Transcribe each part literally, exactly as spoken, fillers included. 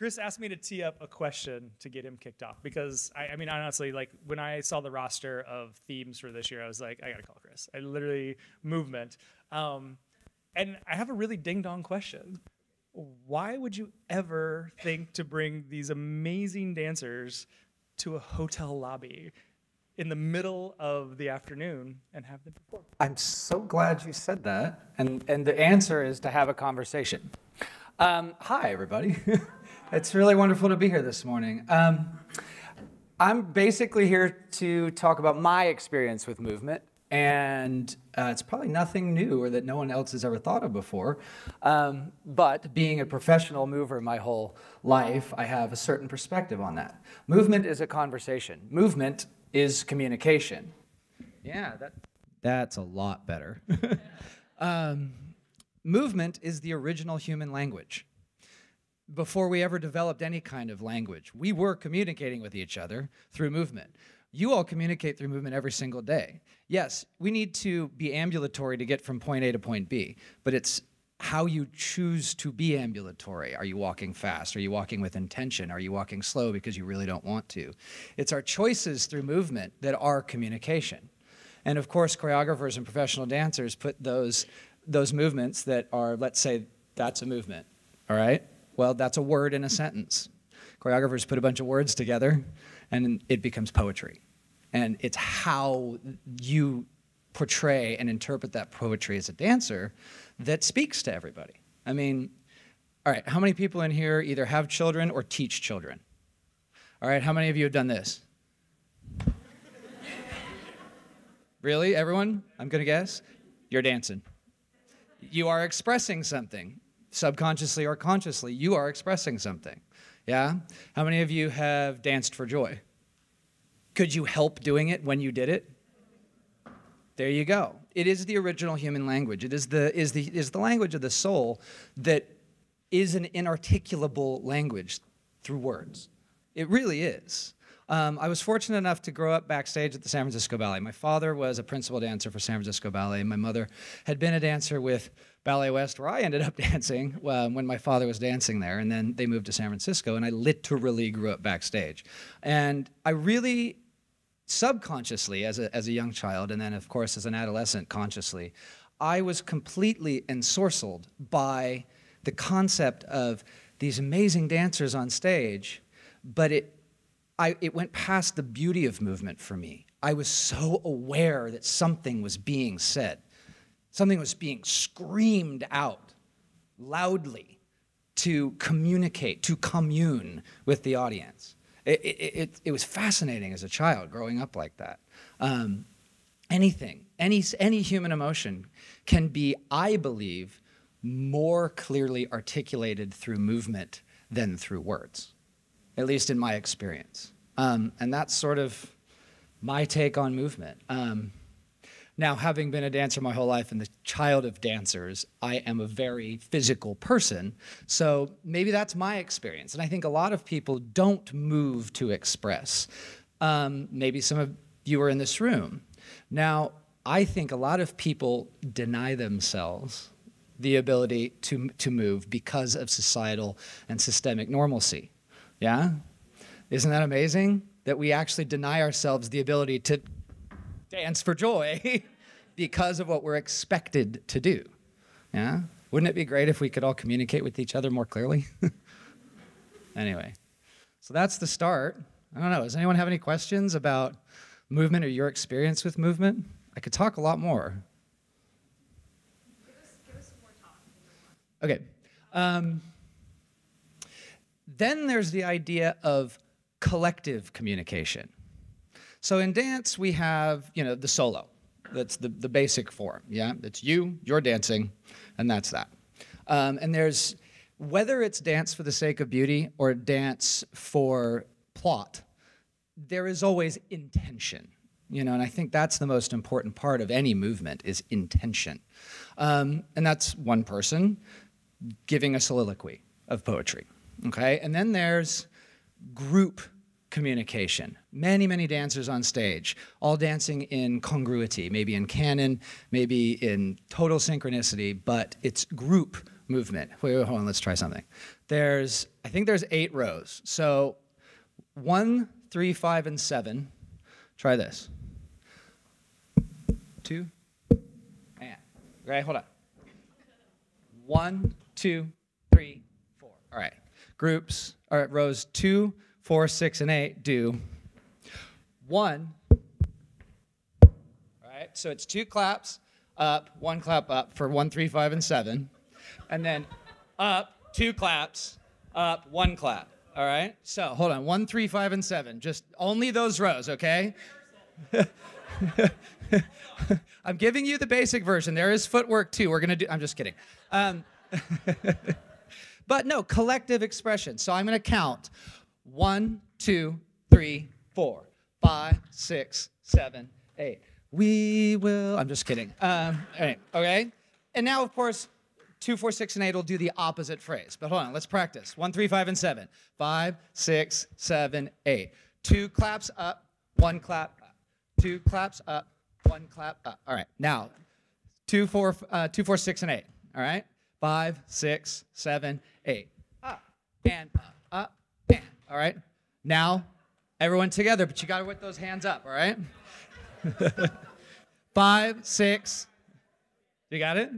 Chris asked me to tee up a question to get him kicked off because I, I mean, honestly, like when I saw the roster of themes for this year, I was like, I gotta call Chris. I literally movement. Um, and I have a really ding dong question. Why would you ever think to bring these amazing dancers to a hotel lobby in the middle of the afternoon and have them perform? I'm so glad you said that. And, and the answer is to have a conversation. Um, hi, everybody. It's really wonderful to be here this morning. Um, I'm basically here to talk about my experience with movement, and uh, it's probably nothing new or that no one else has ever thought of before. Um, but being a professional mover my whole life, I have a certain perspective on that. Movement is a conversation. Movement is communication. Yeah, that, that's a lot better. um, movement is the original human language. Before we ever developed any kind of language, we were communicating with each other through movement. You all communicate through movement every single day. Yes, we need to be ambulatory to get from point A to point B, but it's how you choose to be ambulatory. Are you walking fast? Are you walking with intention? Are you walking slow because you really don't want to? It's our choices through movement that are communication. And of course, choreographers and professional dancers put those, those movements that are, let's say, that's a movement, all right? Well, that's a word in a sentence. Choreographers put a bunch of words together, and it becomes poetry. And it's how you portray and interpret that poetry as a dancer that speaks to everybody. I mean, all right, how many people in here either have children or teach children? All right, how many of you have done this? Really, everyone? I'm gonna guess. You're dancing. You are expressing something. Subconsciously or consciously, you are expressing something, yeah? How many of you have danced for joy? Could you help doing it when you did it? There you go. It is the original human language. It is the, is the, is the language of the soul that is an inarticulable language through words. It really is. Um, I was fortunate enough to grow up backstage at the San Francisco Ballet. My father was a principal dancer for San Francisco Ballet. My mother had been a dancer with Ballet West, where I ended up dancing um, when my father was dancing there. And then they moved to San Francisco, and I literally grew up backstage. And I really subconsciously, as a, as a young child, and then, of course, as an adolescent, consciously, I was completely ensorcelled by the concept of these amazing dancers on stage, but it I, it went past the beauty of movement for me. I was so aware that something was being said. Something was being screamed out loudly to communicate, to commune with the audience. It, it, it, it was fascinating as a child growing up like that. Um, anything, any, any human emotion can be, I believe, more clearly articulated through movement than through words. At least in my experience. Um, and that's sort of my take on movement. Um, now, having been a dancer my whole life and the child of dancers, I am a very physical person, so maybe that's my experience. And I think a lot of people don't move to express. Um, maybe some of you are in this room. Now, I think a lot of people deny themselves the ability to, to move because of societal and systemic normalcy. Yeah? Isn't that amazing? That we actually deny ourselves the ability to dance for joy because of what we're expected to do. Yeah? Wouldn't it be great if we could all communicate with each other more clearly? Anyway, so that's the start. I don't know, does anyone have any questions about movement or your experience with movement? I could talk a lot more. Give us, give us more time. Okay. Um, Then there's the idea of collective communication. So in dance, we have, you know, the solo. That's the, the basic form, yeah? It's you, you're dancing, and that's that. Um, and there's, whether it's dance for the sake of beauty or dance for plot, there is always intention, you know? And I think that's the most important part of any movement is intention. Um, and that's one person giving a soliloquy of poetry. Okay, and then there's group communication. Many, many dancers on stage, all dancing in congruity, maybe in canon, maybe in total synchronicity, but it's group movement. Wait, wait, hold on, let's try something. There's, I think there's eight rows. So one, three, five, and seven. Try this. Two, and, okay, hold on. One, two, three, four. All right, groups, all right, rows two, four, six, and eight do one. All right, so it's two claps up, one clap up for one, three, five, and seven. And then up, two claps, up, one clap. All right, so hold on, one, three, five, and seven. Just only those rows, okay? I'm giving you the basic version. There is footwork too. We're gonna do, I'm just kidding. Um, but no, collective expression. So I'm gonna count one, two, three, four, five, six, seven, eight. We will, I'm just kidding. Um, all right, okay? And now, of course, two, four, six, and eight will do the opposite phrase. But hold on, let's practice. One, three, five, and seven. Five, six, seven, eight. Two claps up, one clap up. Two claps up, one clap up. All right, now, two, four, uh, two, four, six, and eight. All right? Five, six, seven, eight. Up, and up, up, and. All right? Now, everyone together, but you gotta whip those hands up, all right? Five, six, you got it?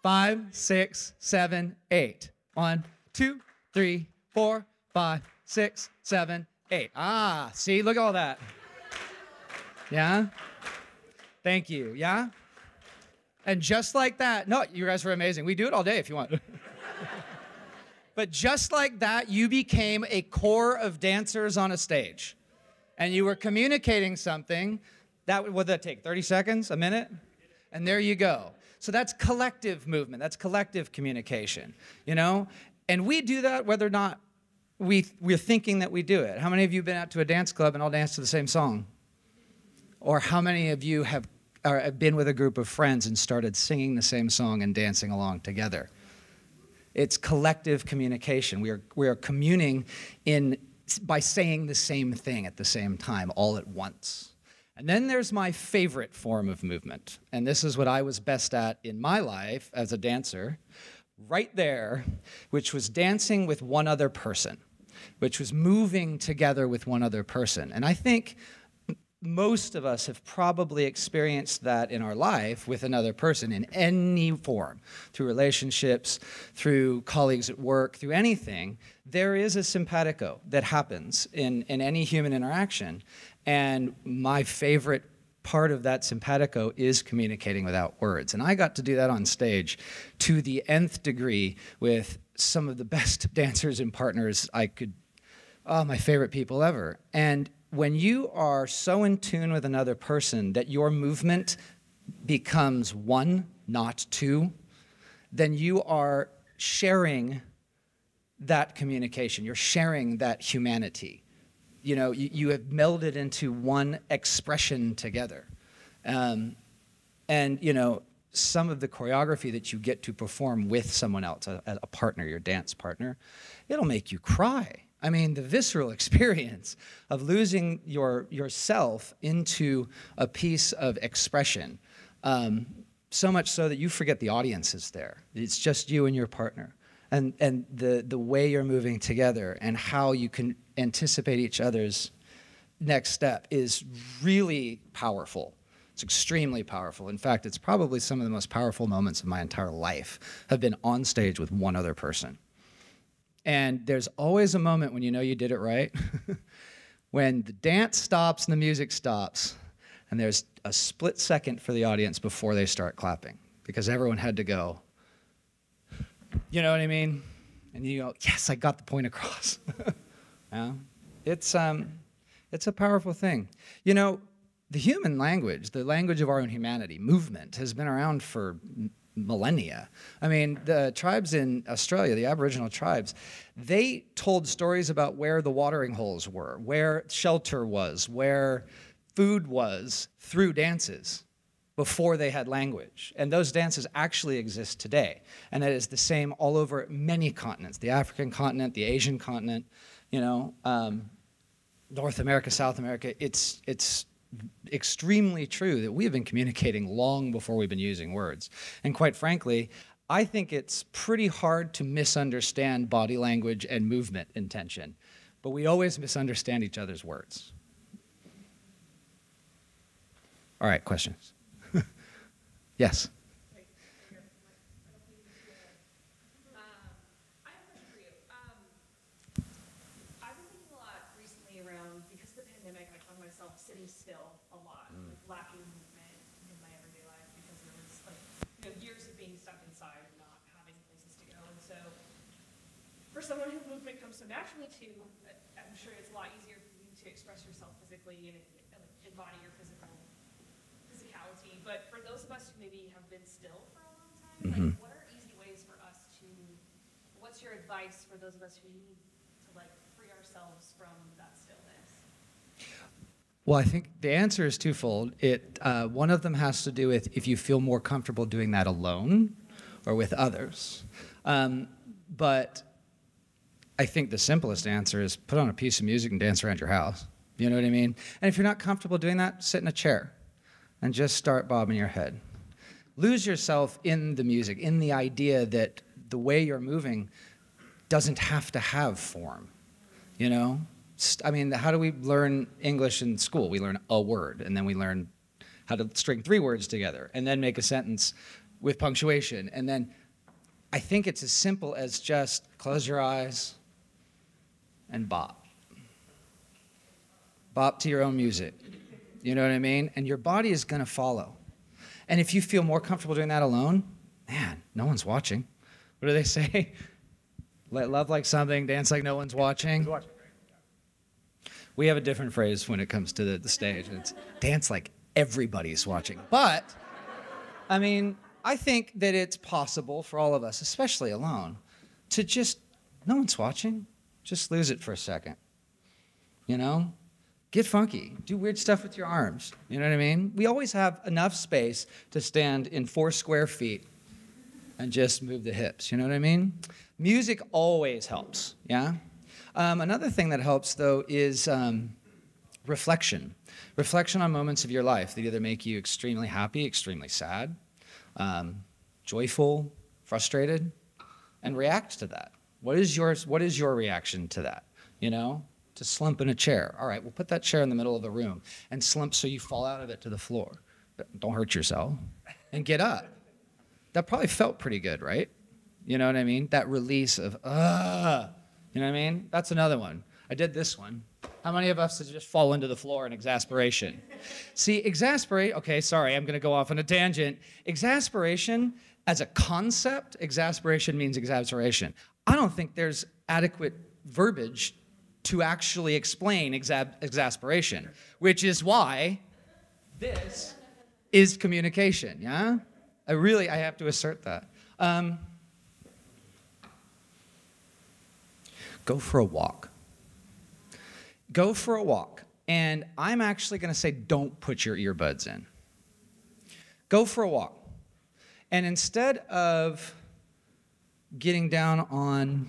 Five, six, seven, eight. One, two, three, four, five, six, seven, eight. Ah, see, look at all that. Yeah? Thank you, yeah? And just like that, no, you guys were amazing. We do it all day if you want. But just like that, you became a core of dancers on a stage. And you were communicating something. That would, what did that take, thirty seconds, a minute? And there you go. So that's collective movement, that's collective communication, you know? And we do that whether or not we, we're thinking that we do it. How many of you have been out to a dance club and all danced to the same song? Or how many of you have, or have been with a group of friends and started singing the same song and dancing along together? It's collective communication. We are, we are communing in, by saying the same thing at the same time, all at once. And then there's my favorite form of movement. And this is what I was best at in my life as a dancer, right there, which was dancing with one other person, which was moving together with one other person. And I think most of us have probably experienced that in our life with another person in any form, through relationships, through colleagues at work, through anything. There is a simpatico that happens in, in any human interaction. And my favorite part of that simpatico is communicating without words. And I got to do that on stage to the nth degree with some of the best dancers and partners I could, oh, my favorite people ever. And when you are so in tune with another person that your movement becomes one, not two, then you are sharing that communication. You're sharing that humanity. You know, you, you have melded into one expression together. Um, and, you know, some of the choreography that you get to perform with someone else, a, a partner, your dance partner, it'll make you cry. I mean, the visceral experience of losing your yourself into a piece of expression, um, so much so that you forget the audience is there. It's just you and your partner. And, and the, the way you're moving together and how you can anticipate each other's next step is really powerful. It's extremely powerful. In fact, it's probably some of the most powerful moments of my entire life have been on stage with one other person. And there's always a moment when you know you did it right, when the dance stops and the music stops, and there's a split second for the audience before they start clapping, because everyone had to go, you know what I mean? And you go, yes, I got the point across. Yeah. It's, um, it's a powerful thing. You know, the human language, the language of our own humanity, movement, has been around for millennia. I mean, the tribes in Australia, the Aboriginal tribes, they told stories about where the watering holes were, where shelter was, where food was, through dances, before they had language. And those dances actually exist today. And that is the same all over many continents, the African continent, the Asian continent, you know, um, North America, South America. It's, it's extremely true that we have been communicating long before we've been using words. And quite frankly, I think it's pretty hard to misunderstand body language and movement intention, but we always misunderstand each other's words. All right, questions? Yes. Someone whose movement comes so naturally to, I'm sure it's a lot easier for you to express yourself physically and, and embody your physical physicality. But for those of us who maybe have been still for a long time, mm-hmm. like what are easy ways for us to? What's your advice for those of us who need to like free ourselves from that stillness? Well, I think the answer is twofold. It uh, one of them has to do with if you feel more comfortable doing that alone or with others, um, but. I think the simplest answer is put on a piece of music and dance around your house. You know what I mean? And if you're not comfortable doing that, sit in a chair and just start bobbing your head. Lose yourself in the music, in the idea that the way you're moving doesn't have to have form, you know? I mean, how do we learn English in school? We learn a word, and then we learn how to string three words together, and then make a sentence with punctuation. And then I think it's as simple as just close your eyes, and bop. Bop to your own music. You know what I mean? And your body is gonna follow. And if you feel more comfortable doing that alone, man, no one's watching. What do they say? Let love like something, dance like no one's watching. We have a different phrase when it comes to the, the stage. It's dance like everybody's watching. But, I mean, I think that it's possible for all of us, especially alone, to just, no one's watching. Just lose it for a second, you know? Get funky, do weird stuff with your arms, you know what I mean? We always have enough space to stand in four square feet and just move the hips, you know what I mean? Music always helps, yeah? Um, another thing that helps, though, is um, reflection. Reflection on moments of your life that either make you extremely happy, extremely sad, um, joyful, frustrated, and react to that. What is yours? What is your reaction to that? You know, to slump in a chair. All right, we'll put that chair in the middle of the room and slump so you fall out of it to the floor. Don't hurt yourself and get up. That probably felt pretty good, right? You know what I mean? That release of, ah, you know what I mean? That's another one. I did this one. How many of us just fall into the floor in exasperation? See, exasperate, okay, sorry, I'm gonna go off on a tangent. Exasperation, as a concept, exasperation means exaggeration. I don't think there's adequate verbiage to actually explain exa exasperation, which is why this is communication, yeah? I really, I have to assert that. Um, go for a walk. Go for a walk. And I'm actually gonna say don't put your earbuds in. Go for a walk. And instead of getting down on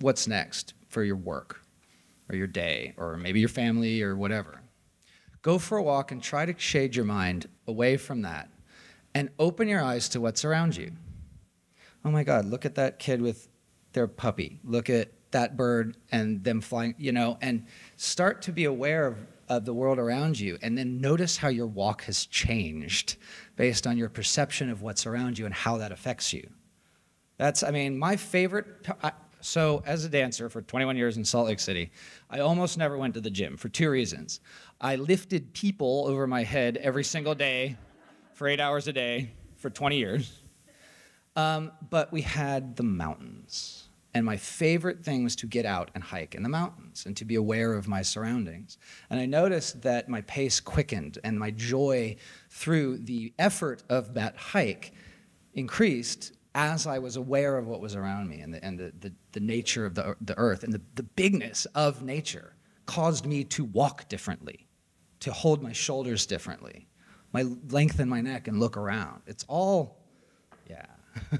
what's next for your work or your day or maybe your family or whatever, go for a walk and try to shade your mind away from that and open your eyes to what's around you. Oh my God, look at that kid with their puppy. Look at that bird and them flying, you know, and start to be aware of, of the world around you, and then notice how your walk has changed based on your perception of what's around you and how that affects you. That's, I mean, my favorite, I, so as a dancer for twenty-one years in Salt Lake City, I almost never went to the gym for two reasons. I lifted people over my head every single day for eight hours a day for twenty years. Um, but we had the mountains. And my favorite thing was to get out and hike in the mountains and to be aware of my surroundings. And I noticed that my pace quickened and my joy through the effort of that hike increased as I was aware of what was around me and the, and the, the, the nature of the, the earth and the, the bigness of nature caused me to walk differently, to hold my shoulders differently, my lengthen my neck and look around. It's all, yeah.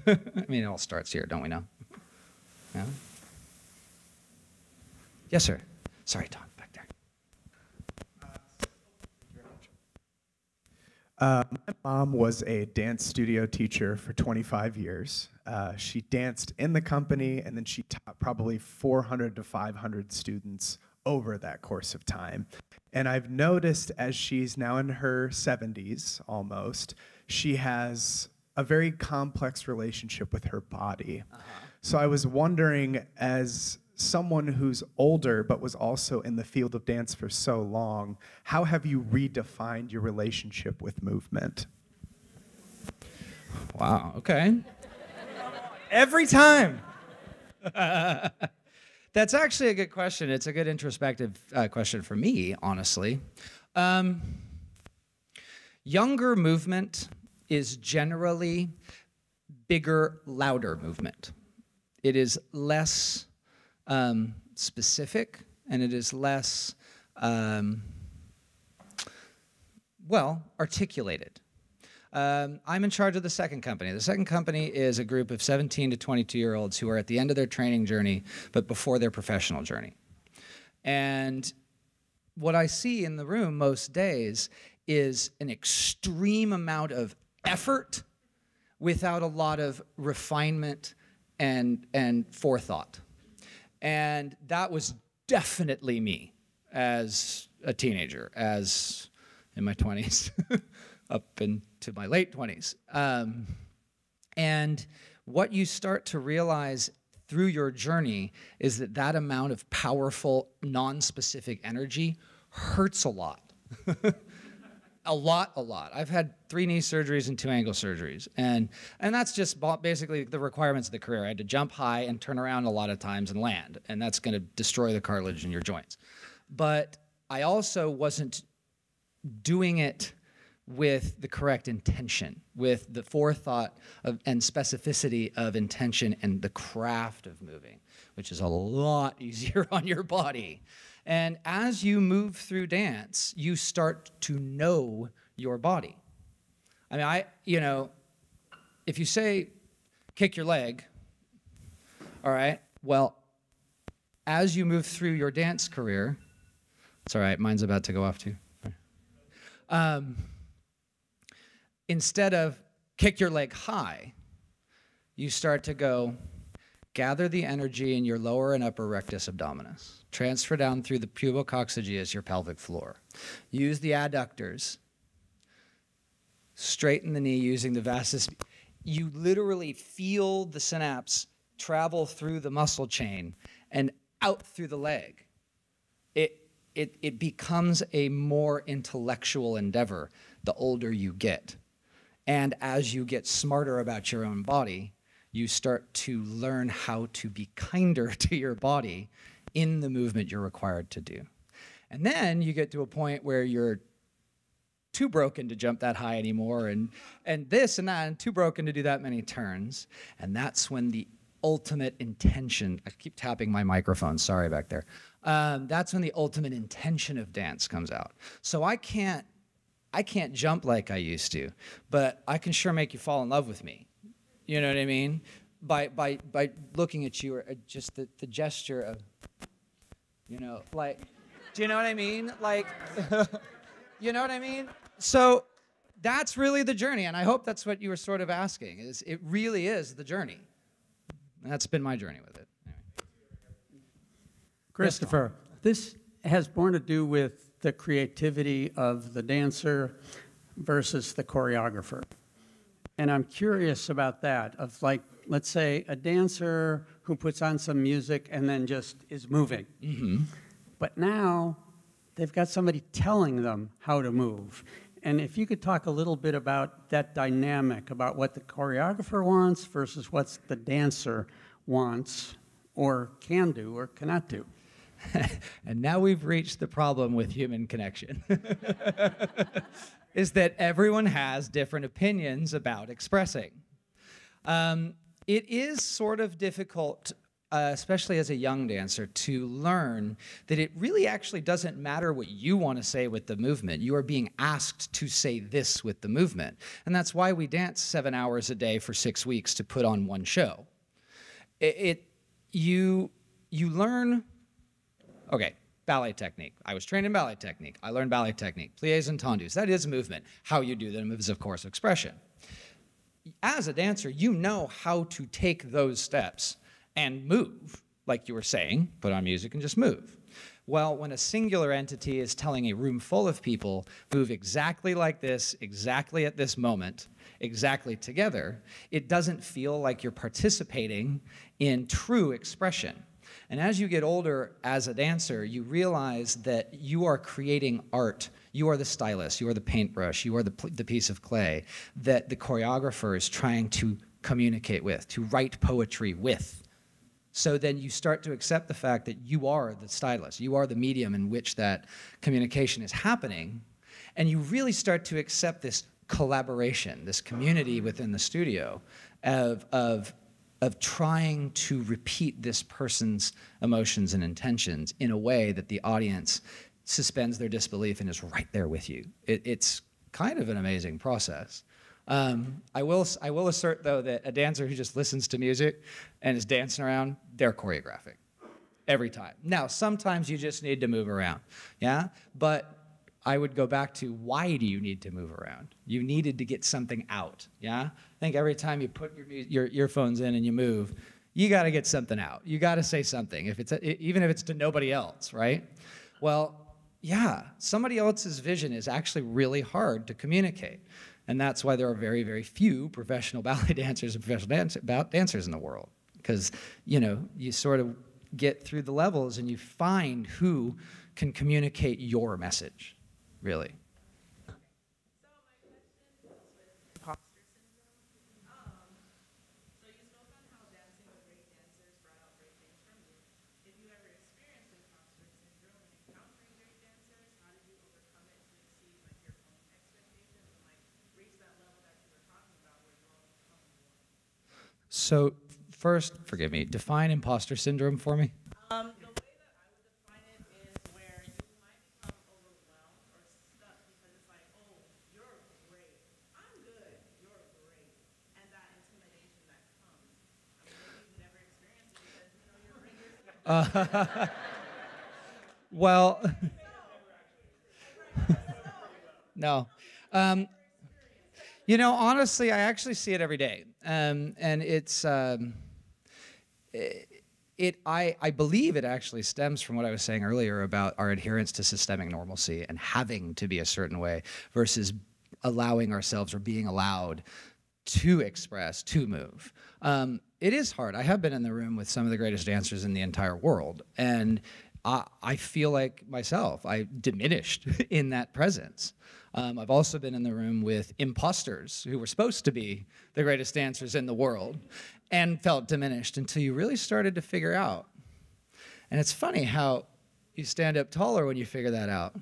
I mean, it all starts here, don't we know? Yeah? Yes, sir. Sorry, Don, back there. Uh, my mom was a dance studio teacher for twenty-five years. Uh, she danced in the company, and then she taught probably four hundred to five hundred students over that course of time. And I've noticed, as she's now in her seventies almost, she has a very complex relationship with her body. Uh-huh. So I was wondering, as someone who's older but was also in the field of dance for so long, how have you redefined your relationship with movement? Wow, okay. Every time. That's actually a good question. It's a good introspective uh, question for me, honestly. Um, younger movement is generally bigger, louder movement. It is less um, specific, and it is less, um, well, articulated. Um, I'm in charge of the second company. The second company is a group of seventeen to twenty-two-year-olds who are at the end of their training journey, but before their professional journey. And what I see in the room most days is an extreme amount of effort without a lot of refinement and, and forethought. And that was definitely me as a teenager, as in my twenties. Up into my late twenties. Um, and what you start to realize through your journey is that that amount of powerful, non-specific energy hurts a lot. A lot, a lot. I've had three knee surgeries and two ankle surgeries. And, and that's just basically the requirements of the career. I had to jump high and turn around a lot of times and land. And that's going to destroy the cartilage in your joints. But I also wasn't doing it with the correct intention, with the forethought of, and specificity of intention and the craft of moving, which is a lot easier on your body. And as you move through dance, you start to know your body. I mean, I, you know, if you say, kick your leg, all right, well, as you move through your dance career, it's all right, mine's about to go off too. Um, Instead of kick your leg high, you start to go gather the energy in your lower and upper rectus abdominis. Transfer down through the pubococcygeus, your pelvic floor. Use the adductors. Straighten the knee using the vastus. You literally feel the synapse travel through the muscle chain and out through the leg. It, it, it becomes a more intellectual endeavor the older you get. And as you get smarter about your own body, you start to learn how to be kinder to your body in the movement you're required to do. And then you get to a point where you're too broken to jump that high anymore, and, and this and that, and too broken to do that many turns. And that's when the ultimate intention, I keep tapping my microphone, sorry back there. Um, that's when the ultimate intention of dance comes out. So I can't I can't jump like I used to, but I can sure make you fall in love with me. You know what I mean? By by by looking at you, or just the, the gesture of, you know, like, do you know what I mean? Like, you know what I mean? So that's really the journey, and I hope that's what you were sort of asking, is it really is the journey. And that's been my journey with it. Anyway. Christopher, this has more to do with the creativity of the dancer versus the choreographer. And I'm curious about that, of like, let's say a dancer who puts on some music and then just is moving. Mm-hmm. But now they've got somebody telling them how to move. And if you could talk a little bit about that dynamic, about what the choreographer wants versus what the dancer wants or can do or cannot do. And now we've reached the problem with human connection, is that everyone has different opinions about expressing. Um, it is sort of difficult, uh, especially as a young dancer, to learn that it really actually doesn't matter what you want to say with the movement. You are being asked to say this with the movement. And that's why we dance seven hours a day for six weeks to put on one show. It, it you, you learn... Okay, ballet technique. I was trained in ballet technique. I learned ballet technique. Pliés and tendus, that is movement. How you do them is, of course, expression. As a dancer, you know how to take those steps and move, like you were saying, put on music and just move. Well, when a singular entity is telling a room full of people, move exactly like this, exactly at this moment, exactly together, it doesn't feel like you're participating in true expression. And as you get older as a dancer, you realize that you are creating art. You are the stylus, you are the paintbrush, you are the, the piece of clay that the choreographer is trying to communicate with, to write poetry with. So then you start to accept the fact that you are the stylus, you are the medium in which that communication is happening, and you really start to accept this collaboration, this community within the studio of, of, of trying to repeat this person's emotions and intentions in a way that the audience suspends their disbelief and is right there with you. It, it's kind of an amazing process. Um, I will I will assert, though, that a dancer who just listens to music and is dancing around, they're choreographing every time. Now, sometimes you just need to move around, yeah? But I would go back to, why do you need to move around? You needed to get something out, yeah? I think every time you put your, your earphones in and you move, you gotta get something out. You gotta say something, if it's a, even if it's to nobody else, right? Well, yeah, somebody else's vision is actually really hard to communicate. And that's why there are very, very few professional ballet dancers and professional dance, dancers in the world. Because, you know, you sort of get through the levels and you find who can communicate your message, really. So my question was with imposter syndrome. Um, so you spoke on how dancing with great dancers brought out great things from you. If you ever experienced imposter syndrome and encountering great dancers, how did you overcome it to exceed like your own expectations? So first, forgive me, define imposter syndrome for me. Um, the way that I would define it is where you might become overwhelmed or stuck because it's like, oh, you're great. I'm good. You're great. And that intimidation that comes. I mean, you've never experienced it because, you know, you're great. Uh, well, no. Um, You know, honestly, I actually see it every day, um, and it's um, it. it I, I believe it actually stems from what I was saying earlier about our adherence to systemic normalcy and having to be a certain way versus allowing ourselves or being allowed to express, to move. Um, it is hard. I have been in the room with some of the greatest dancers in the entire world, and I, I feel like myself. I diminished in that presence. Um, I've also been in the room with imposters who were supposed to be the greatest dancers in the world and felt diminished until you really started to figure out. And it's funny how you stand up taller when you figure that out.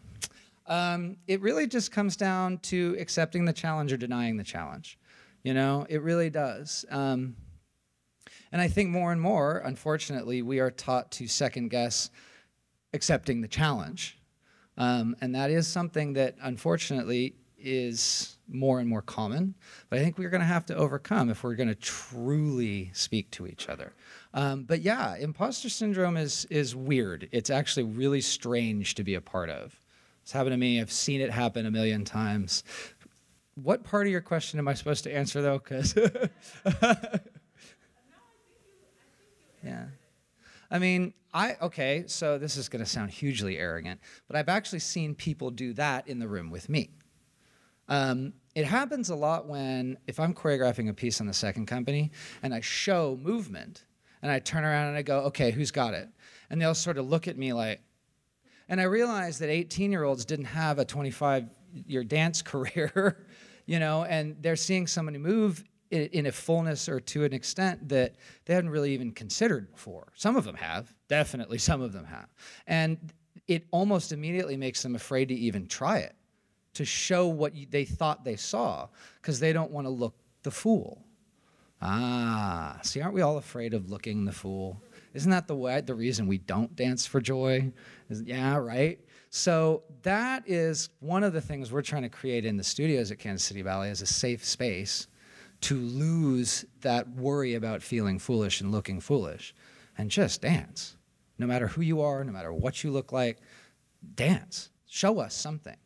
Um, it really just comes down to accepting the challenge or denying the challenge. You know, it really does. Um, and I think more and more, unfortunately, we are taught to second guess accepting the challenge. Um, and that is something that, unfortunately, is more and more common. But I think we're going to have to overcome if we're going to truly speak to each other. Um, but yeah, imposter syndrome is, is weird. It's actually really strange to be a part of. It's happened to me. I've seen it happen a million times. What part of your question am I supposed to answer, though? Because yeah. I mean, I, okay, so this is gonna sound hugely arrogant, but I've actually seen people do that in the room with me. Um, it happens a lot when, if I'm choreographing a piece on the second company and I show movement and I turn around and I go, okay, who's got it? And they'll sort of look at me like, and I realize that eighteen year olds didn't have a twenty-five year dance career, you know, and they're seeing somebody move in a fullness or to an extent that they hadn't really even considered before. Some of them have, definitely some of them have. And it almost immediately makes them afraid to even try it, to show what they thought they saw, because they don't want to look the fool. Ah, see, aren't we all afraid of looking the fool? Isn't that the way, the reason we don't dance for joy? Is, yeah, right? So that is one of the things we're trying to create in the studios at Kansas City Ballet, is a safe space to lose that worry about feeling foolish and looking foolish and just dance. no matter who you are, no matter what you look like, dance, show us something.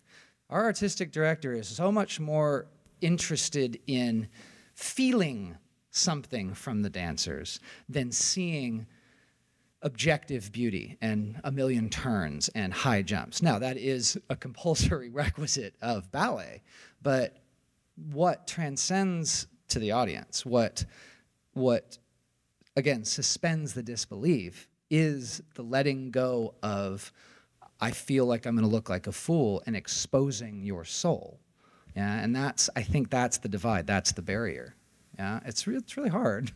Our artistic director is so much more interested in feeling something from the dancers than seeing objective beauty and a million turns and high jumps. Now, that is a compulsory requisite of ballet, but what transcends to the audience, what, what again, suspends the disbelief is the letting go of, I feel like I'm gonna look like a fool, and exposing your soul. Yeah, and that's, I think that's the divide, that's the barrier. Yeah, it's, re it's really hard.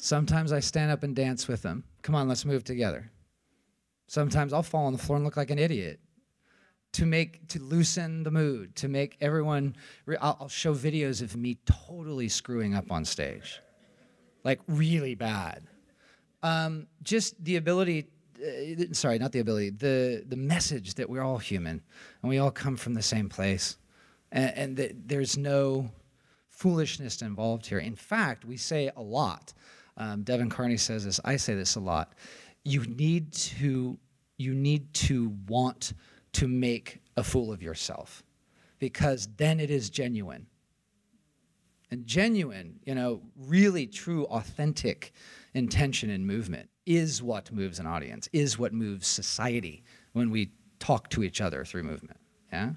Sometimes I stand up and dance with them. Come on, let's move together. Sometimes I'll fall on the floor and look like an idiot to make, to loosen the mood, to make everyone, re I'll, I'll show videos of me totally screwing up on stage, like really bad. Um, just the ability, uh, sorry, not the ability, the, the message that we're all human and we all come from the same place, and, and that there's no foolishness involved here. In fact, we say a lot. Um, Devin Carney says this, I say this a lot, you need to, you need to want to make a fool of yourself, because then it is genuine. And genuine, you know, really true, authentic intention and movement is what moves an audience, is what moves society when we talk to each other through movement, yeah?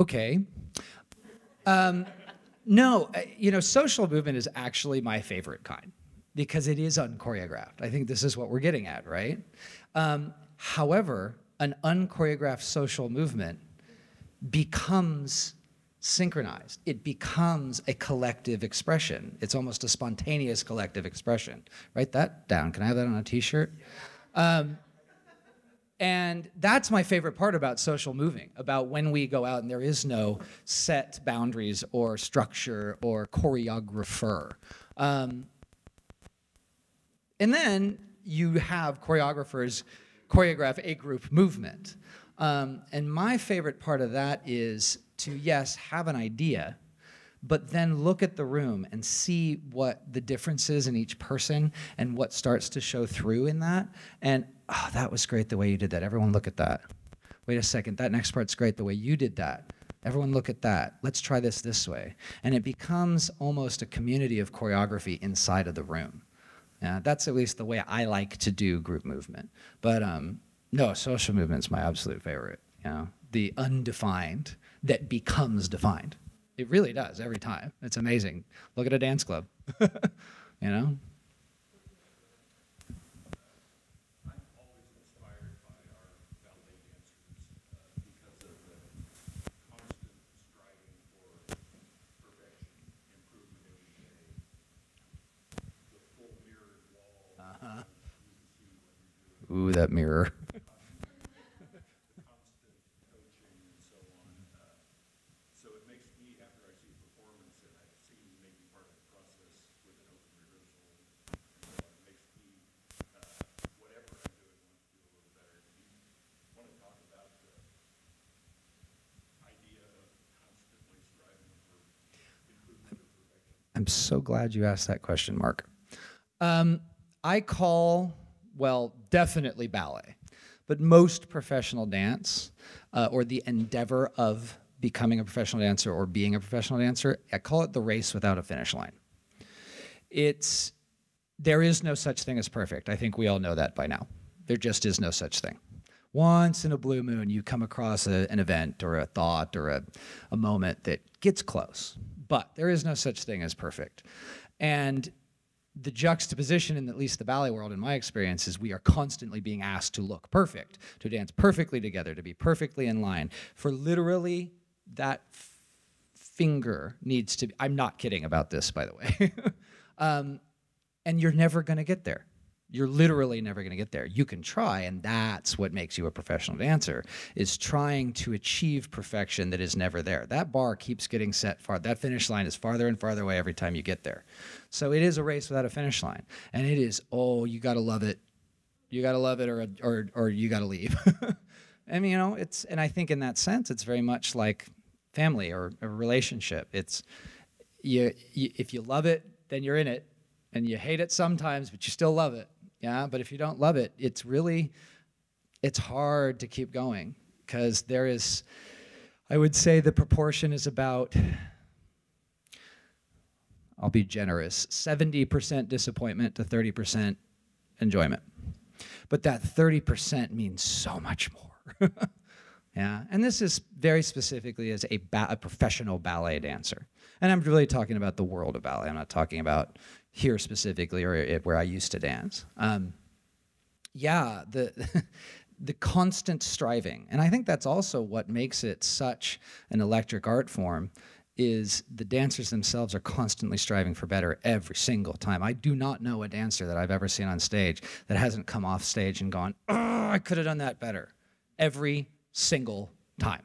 Okay. Um, no, you know, social movement is actually my favorite kind because it is unchoreographed. I think this is what we're getting at, right? Um, however, an unchoreographed social movement becomes synchronized. It becomes a collective expression. It's almost a spontaneous collective expression. Write that down. Can I have that on a t-shirt? Um, And that's my favorite part about social moving, about when we go out and there is no set boundaries or structure or choreographer. Um, and then you have choreographers choreograph a group movement. Um, and my favorite part of that is to, yes, have an idea, but then look at the room and see what the difference is in each person and what starts to show through in that. And oh, that was great the way you did that. Everyone look at that. Wait a second, that next part's great the way you did that. Everyone look at that. Let's try this this way. And it becomes almost a community of choreography inside of the room. Yeah, that's at least the way I like to do group movement. But um, no, social movement's my absolute favorite. You know, the undefined that becomes defined. It really does every time. It's amazing. Look at a dance club, you know? Ooh, that mirror. I'm so glad you asked that question, Mark. Um, I call, well, definitely ballet, but most professional dance uh, or the endeavor of becoming a professional dancer or being a professional dancer, I call it the race without a finish line. it's, there is no such thing as perfect. I think we all know that by now. There just is no such thing. Once in a blue moon, you come across a, an event or a thought or a, a moment that gets close, but there is no such thing as perfect. And the juxtaposition in at least the ballet world, in my experience, is we are constantly being asked to look perfect, to dance perfectly together, to be perfectly in line. For literally that finger needs to be, I'm not kidding about this, by the way. um, and you're never gonna get there. You're literally never gonna get there. You can try, and that's what makes you a professional dancer, is trying to achieve perfection that is never there. That bar keeps getting set far, that finish line is farther and farther away every time you get there. So it is a race without a finish line. And it is, oh, you gotta love it. You gotta love it or, or, or you gotta leave. I mean, you know, it's, and I think in that sense, it's very much like family or a relationship. It's, you, you, if you love it, then you're in it. And you hate it sometimes, but you still love it. Yeah, but if you don't love it, it's really, it's hard to keep going, because there is, I would say the proportion is about, I'll be generous, seventy percent disappointment to thirty percent enjoyment. But that thirty percent means so much more. Yeah, and this is very specifically as a, ba a professional ballet dancer. And I'm really talking about the world of ballet. I'm not talking about here specifically or it, where I used to dance. Um, yeah, the, the constant striving. And I think that's also what makes it such an electric art form, is the dancers themselves are constantly striving for better every single time. I do not know a dancer that I've ever seen on stage that hasn't come off stage and gone, oh, I could have done that better. Every single time.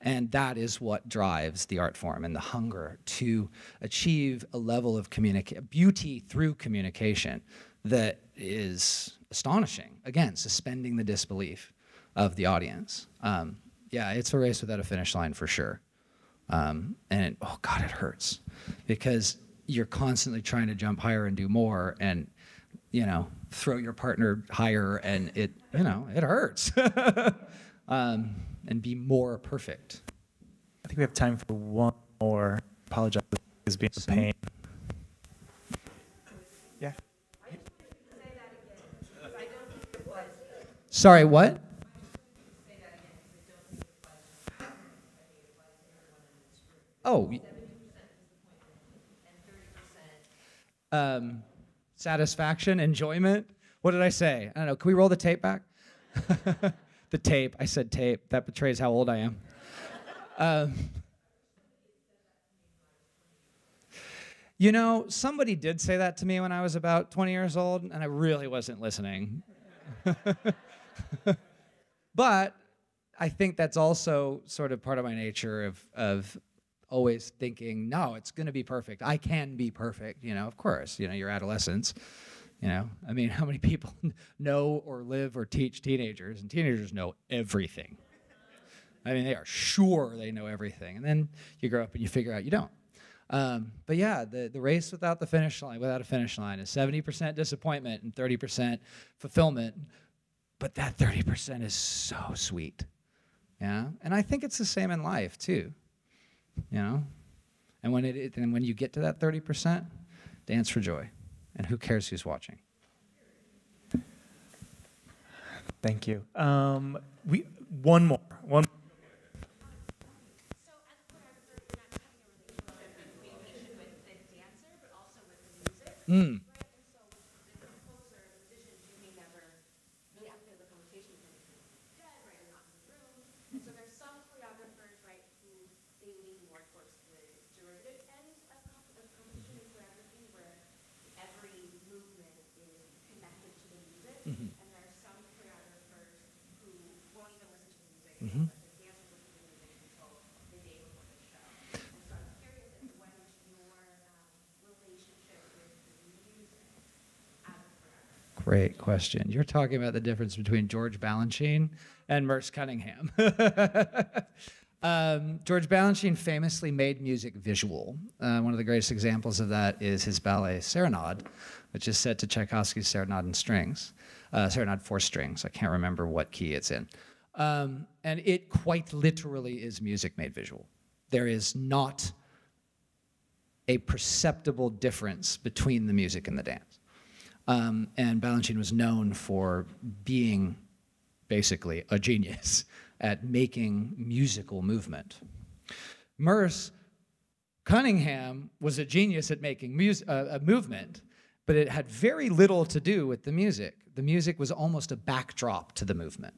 And that is what drives the art form, and the hunger to achieve a level of communica- beauty through communication that is astonishing. Again, suspending the disbelief of the audience. Um, yeah, it's a race without a finish line for sure. Um, and it, oh God, it hurts, because you're constantly trying to jump higher and do more, and you know, throw your partner higher, and it, you know, it hurts. um, and be more perfect. I think we have time for one more. Apologize for being a pain. Yeah. I just want you to say that again, because I don't think it was. Sorry, what? Oh. Um, satisfaction, enjoyment. What did I say? I don't know. Can we roll the tape back? The tape. I said tape. That betrays how old I am. um, you know, somebody did say that to me when I was about twenty years old, and I really wasn't listening. But I think that's also sort of part of my nature of, of always thinking, no, it's going to be perfect. I can be perfect. You know, of course, you know, your adolescence. You know, I mean, how many people know or live or teach teenagers? And teenagers know everything. I mean, they are sure they know everything. And then you grow up and you figure out you don't. Um, but yeah, the, the race without the finish line, without a finish line, is seventy percent disappointment and thirty percent fulfillment. But that thirty percent is so sweet. Yeah, and I think it's the same in life too. You know, and when it and when you get to that thirty percent, dance for joy. And who cares who's watching? Thank you. Um, we one more. One. So as a choreographer, you're not having a relationship with the dancer, but also with the music. Mm. Right? And so the composer, the musician, you may never really have the conversation with them. Right? You're not in the room. And so there's some choreographers, right, who they lean more towards the derivative end of competition and choreography, where every movement is connected to the music, mm-hmm. and there are some choreographers who won't even listen to the music, mm-hmm. but the dancers listen to the music until the day before the show. And so I'm curious as to what is your um, relationship with the music as a choreographer. Great question. You're talking about the difference between George Balanchine and Merce Cunningham. Um, George Balanchine famously made music visual. Uh, one of the greatest examples of that is his ballet Serenade, which is set to Tchaikovsky's Serenade in strings, uh, Serenade for strings. I can't remember what key it's in. Um, and it quite literally is music made visual. There is not a perceptible difference between the music and the dance. Um, and Balanchine was known for being basically a genius at making musical movement. Merce Cunningham was a genius at making mus uh, a movement, but it had very little to do with the music. The music was almost a backdrop to the movement.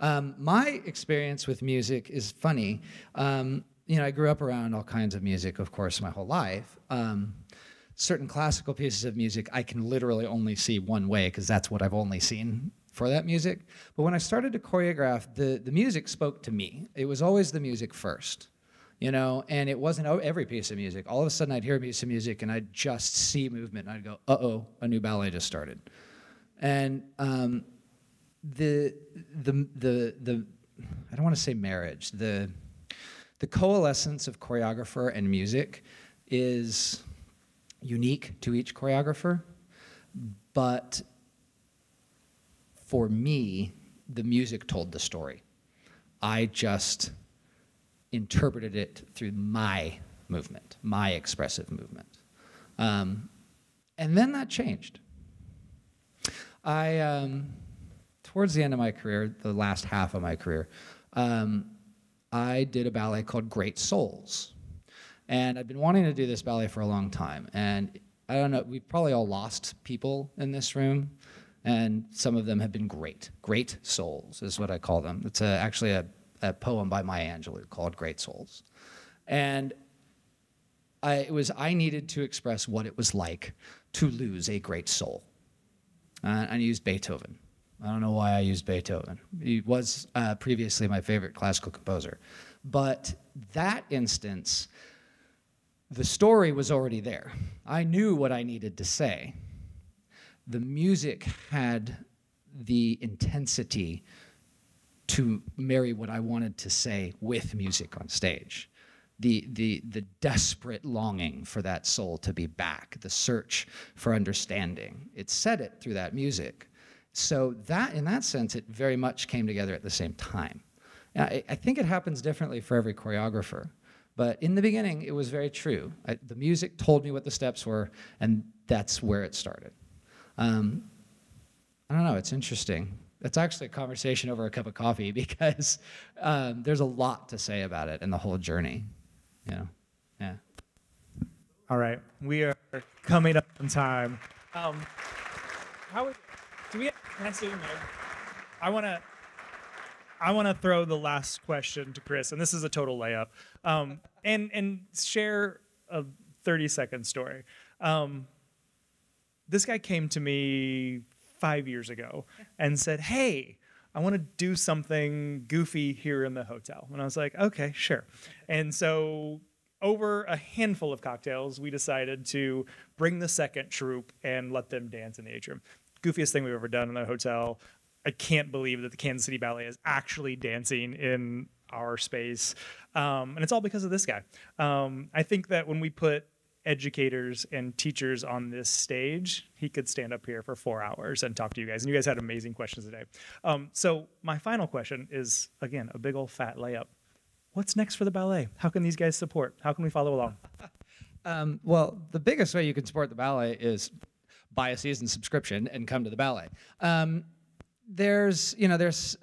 Um, my experience with music is funny. Um, you know, I grew up around all kinds of music, of course, my whole life. Um, certain classical pieces of music I can literally only see one way because that's what I've only seen for that music. But when I started to choreograph, the, the music spoke to me. It was always the music first, you know, and it wasn't every piece of music. All of a sudden I'd hear a piece of music and I'd just see movement and I'd go, uh-oh, a new ballet just started. And um, the, the, the, the, I don't want to say marriage, the, the coalescence of choreographer and music is unique to each choreographer, but for me, the music told the story. I just interpreted it through my movement, my expressive movement. Um, and then that changed. I, um, towards the end of my career, the last half of my career, um, I did a ballet called Great Souls. And I've been wanting to do this ballet for a long time. And I don't know, we've probably all lost people in this room. And some of them have been great. Great souls is what I call them. It's a, actually a, a poem by Maya Angelou called Great Souls. And I, it was, I needed to express what it was like to lose a great soul. Uh, and I used Beethoven. I don't know why I used Beethoven. He was uh, previously my favorite classical composer. But that instance, the story was already there. I knew what I needed to say. The music had the intensity to marry what I wanted to say with music on stage. The, the, the desperate longing for that soul to be back, the search for understanding. It said it through that music. So that, in that sense, it very much came together at the same time. I, I think it happens differently for every choreographer. But in the beginning, it was very true. I, the music told me what the steps were, and that's where it started. Um, I don't know, it's interesting. It's actually a conversation over a cup of coffee because um, there's a lot to say about it and the whole journey, you know, yeah. All right, we are coming up on time. Um, how is, do we have, can I see you, I wanna, I wanna throw the last question to Chris, and this is a total layup, um, and, and share a thirty second story. Um, This guy came to me five years ago and said, hey, I want to do something goofy here in the hotel. And I was like, okay, sure. And so over a handful of cocktails, we decided to bring the second troupe and let them dance in the atrium. Goofiest thing we've ever done in the hotel. I can't believe that the Kansas City Ballet is actually dancing in our space. Um, and it's all because of this guy. Um, I think that when we put educators and teachers on this stage, he could stand up here for four hours and talk to you guys. And you guys had amazing questions today. Um, so my final question is, again, a big old fat layup. What's next for the ballet? How can these guys support? How can we follow along? um, well, the biggest way you can support the ballet is buy a season subscription and come to the ballet. Um, there's, you know, there's,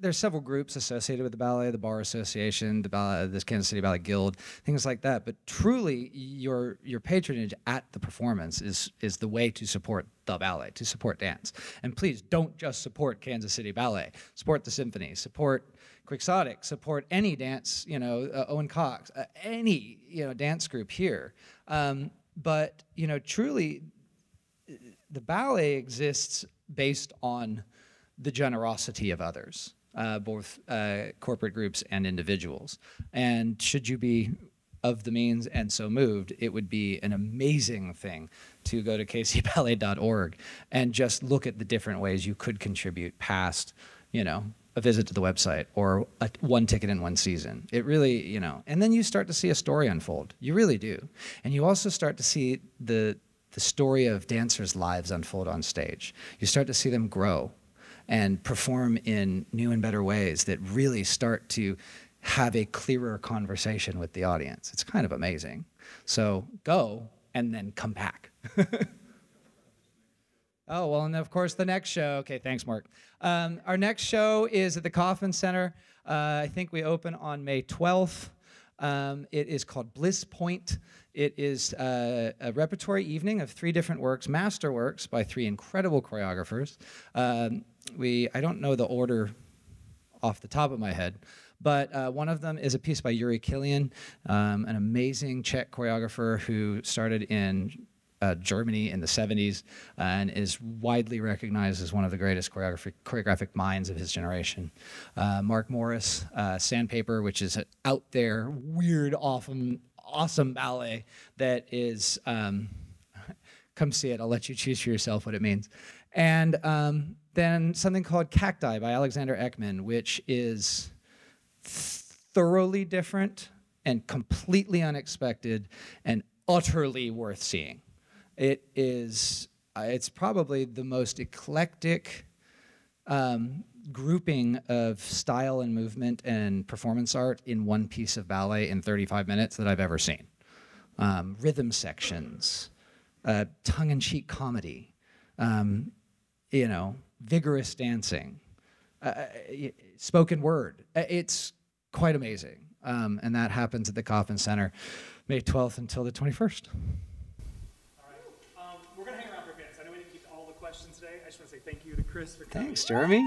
There's several groups associated with the ballet, the Bar Association, the ballet, this Kansas City Ballet Guild, things like that. But truly, your your patronage at the performance is is the way to support the ballet, to support dance. And please don't just support Kansas City Ballet. Support the symphony. Support Quixotic. Support any dance. You know, uh, Owen Cox. Uh, any you know dance group here. Um, but you know, truly, the ballet exists based on the generosity of others. Uh, both uh, corporate groups and individuals. And should you be of the means and so moved, it would be an amazing thing to go to k c ballet dot org and just look at the different ways you could contribute past, you know, a visit to the website or a, one ticket in one season. It really, you know, and then you start to see a story unfold. You really do. And you also start to see the, the story of dancers' lives unfold on stage. You start to see them grow and perform in new and better ways that really start to have a clearer conversation with the audience. It's kind of amazing. So go and then come back. Oh, well, and of course, the next show. Okay, thanks, Mark. Um, our next show is at the Kauffman Center. Uh, I think we open on May twelfth. Um, it is called Bliss Point. It is uh, a repertory evening of three different works, master works by three incredible choreographers. Um, we, I don't know the order off the top of my head, but uh, one of them is a piece by Yuri Kilian, um, an amazing Czech choreographer who started in Uh, Germany in the seventies and is widely recognized as one of the greatest choreographic, choreographic minds of his generation. Uh, Mark Morris, uh, Sandpaper, which is an out there, weird, awesome, awesome ballet that is, um, come see it, I'll let you choose for yourself what it means. And um, then something called Cacti by Alexander Ekman, which is thoroughly different and completely unexpected and utterly worth seeing. It is, uh, it's probably the most eclectic um, grouping of style and movement and performance art in one piece of ballet in thirty-five minutes that I've ever seen. Um, rhythm sections, uh, tongue-in-cheek comedy, um, you know, vigorous dancing, uh, spoken word. It's quite amazing. Um, and that happens at the Kauffman Center, May twelfth until the twenty-first. Thank you to Chris for coming. Thanks, Jeremy.